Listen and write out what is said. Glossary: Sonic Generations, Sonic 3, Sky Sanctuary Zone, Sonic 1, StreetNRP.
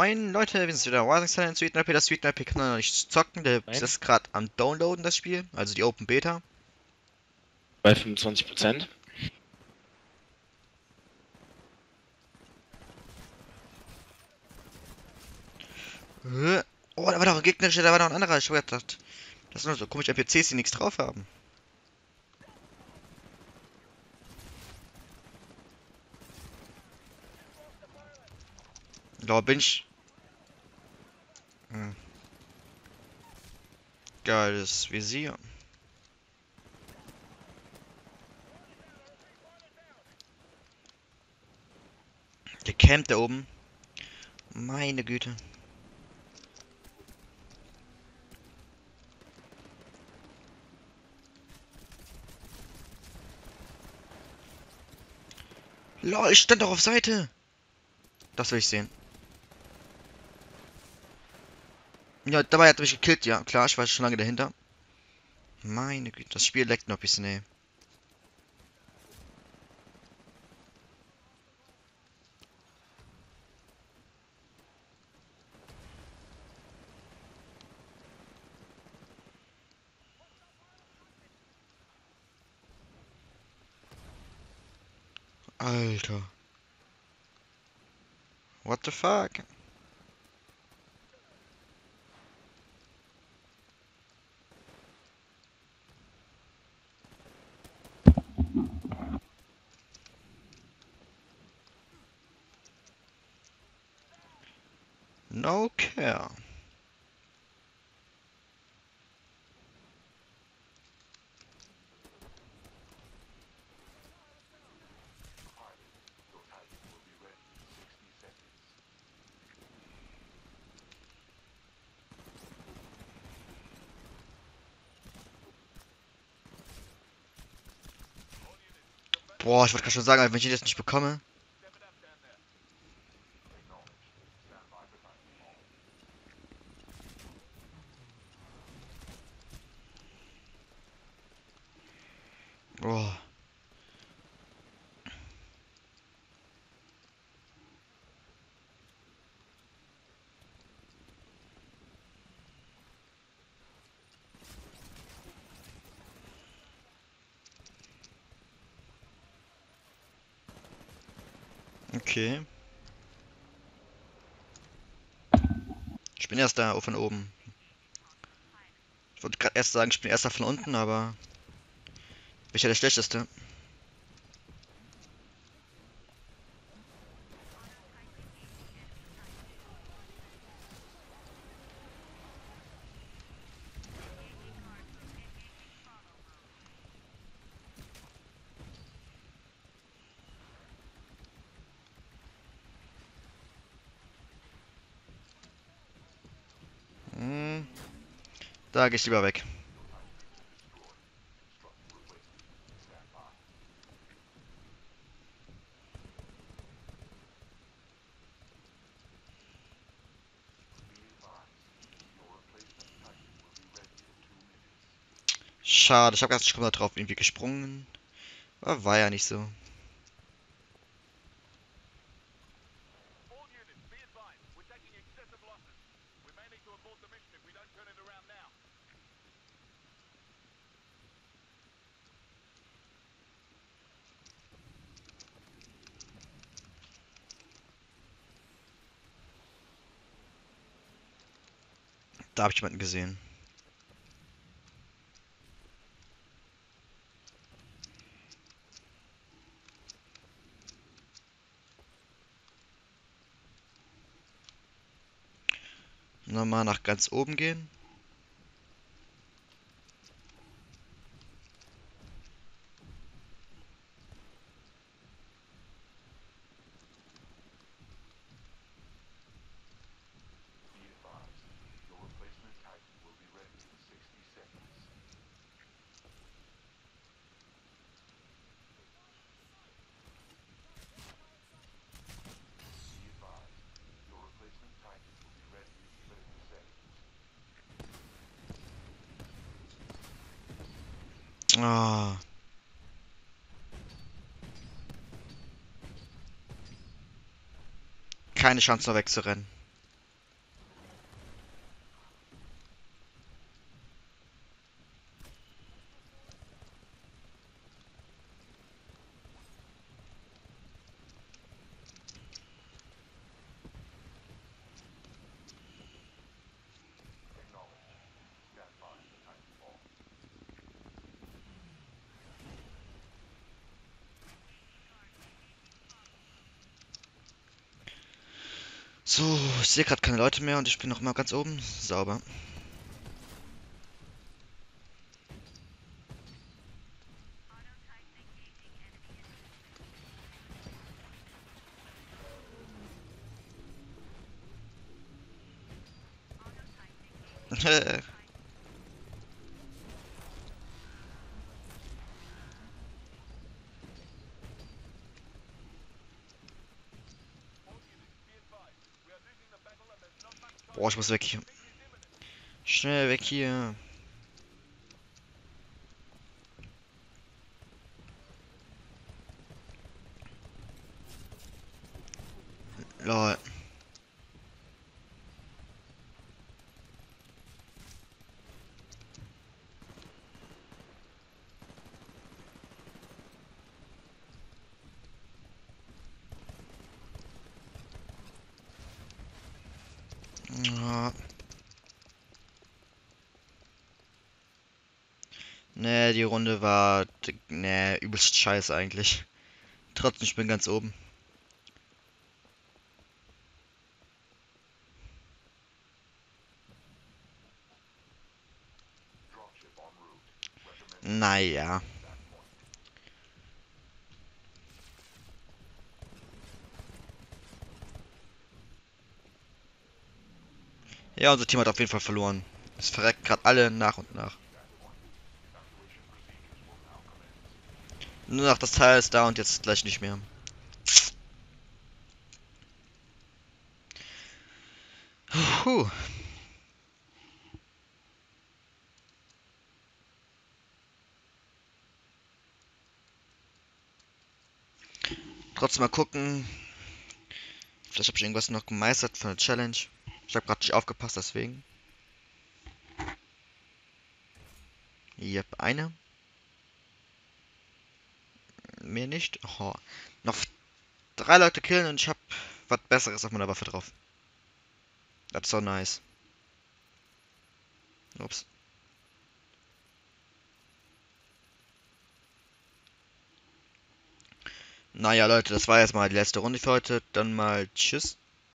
Moin Leute, wir sind wieder in StreetNRP. Das StreetNRP kann man noch nicht zocken, der ist gerade am Downloaden, das Spiel, also die Open Beta. Bei 25%. Oh, da war doch ein gegnerischer, da war doch ein anderer, ich hab gedacht, das sind nur so komische NPCs, die nichts drauf haben. Da bin ich. Geiles Visier. Der campt da oben. Meine Güte. Lol, ich stand doch auf Seite. Das will ich sehen. Ja, dabei hat er mich gekillt, ja klar, ich war schon lange dahinter. Meine Güte, das Spiel leckt noch ein bisschen, ey. Alter. What the fuck? No care. Boah, ich wollte gerade schon sagen, wenn ich das nicht bekomme. Oh. Okay. Ich bin erst da von oben. Ich wollte gerade erst sagen, ich bin erst da von unten, aber... bin ich ja der Schlechteste. Da gehe ich lieber weg. Schade, ich habe ganz schön da drauf irgendwie gesprungen. Aber war ja nicht so. Da habe ich jemanden gesehen. Nochmal nach ganz oben gehen. Ah. Keine Chance noch wegzurennen. So, ich sehe gerade keine Leute mehr und ich bin noch mal ganz oben. Sauber. Boah, ich muss weg hier. Schnell weg hier. Lol. Ne, die Runde war ne, übelst scheiße eigentlich. Trotzdem, ich bin ganz oben. Naja. Ja, unser Team hat auf jeden Fall verloren. Es verrecken gerade alle nach und nach. Nur noch das Teil ist da und jetzt gleich nicht mehr. Puh. Trotzdem mal gucken. Vielleicht habe ich irgendwas noch gemeistert von der Challenge. Ich habe gerade nicht aufgepasst, deswegen. Yep, eine. Mehr nicht. Oh. Noch 3 Leute killen und ich habe was Besseres auf meiner Waffe drauf. That's so nice. Ups. Naja, Leute, das war jetzt mal die letzte Runde für heute. Dann mal tschüss.